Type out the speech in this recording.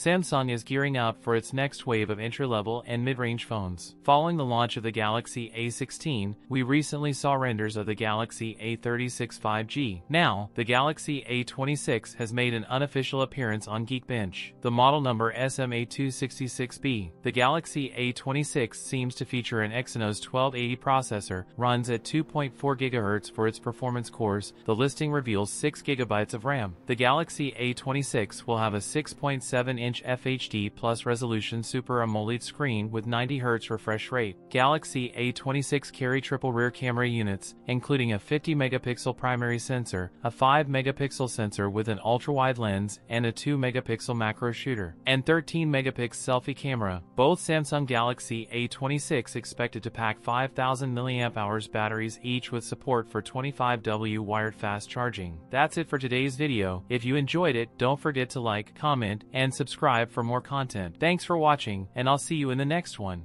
Samsung is gearing up for its next wave of entry-level and mid-range phones. Following the launch of the Galaxy A16, we recently saw renders of the Galaxy A36 5G. Now, the Galaxy A26 has made an unofficial appearance on Geekbench. The model number SM-A266B. The Galaxy A26 seems to feature an Exynos 1280 processor, runs at 2.4 GHz for its performance cores. The listing reveals 6 GB of RAM. The Galaxy A26 will have a 6.7-inch FHD plus resolution Super AMOLED screen with 90 Hz refresh rate. Galaxy A26 carry triple rear camera units, including a 50-megapixel primary sensor, a 5-megapixel sensor with an ultra-wide lens, and a 2-megapixel macro shooter, and 13-megapixel selfie camera. Both Samsung Galaxy A26 expected to pack 5,000 mAh batteries each with support for 25W wired fast charging. That's it for today's video. If you enjoyed it, don't forget to like, comment, and subscribe for more content. Thanks for watching, and I'll see you in the next one.